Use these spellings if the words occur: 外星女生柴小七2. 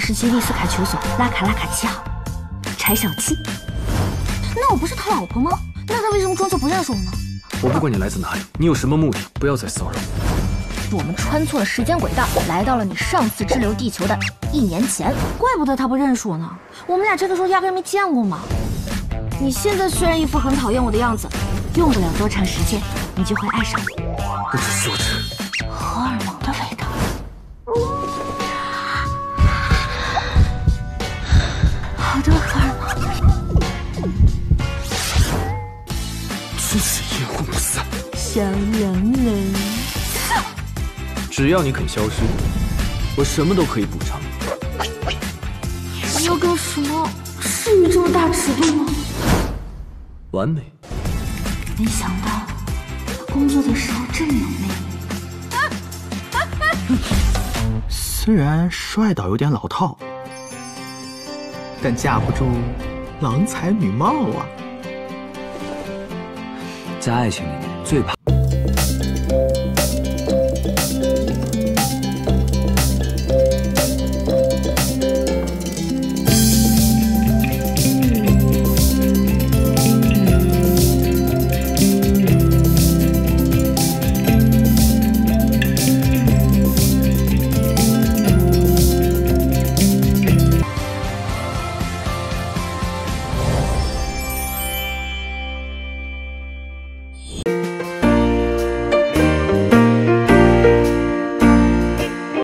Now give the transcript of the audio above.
是基利斯凯囚所拉卡拉卡7号柴小七。那我不是他老婆吗？那他为什么装作不认识我呢？我不管你来自哪里，你有什么目的，不要再骚扰我。我们穿错了时间轨道，来到了你上次滞留地球的1年前。怪不得他不认识我呢，我们俩这个时候压根没见过嘛。你现在虽然一副很讨厌我的样子，用不了多长时间，你就会爱上我。不知羞耻，荷尔蒙的味道。 好多荷尔蒙，真是阴魂不散。小羊人，只要你肯消失，我什么都可以补偿。你要干什么？是你这么大尺度吗？完美。没想到工作的时候这么有魅力。虽然帅到有点老套。 但架不住郎才女貌啊！在爱情里面最怕。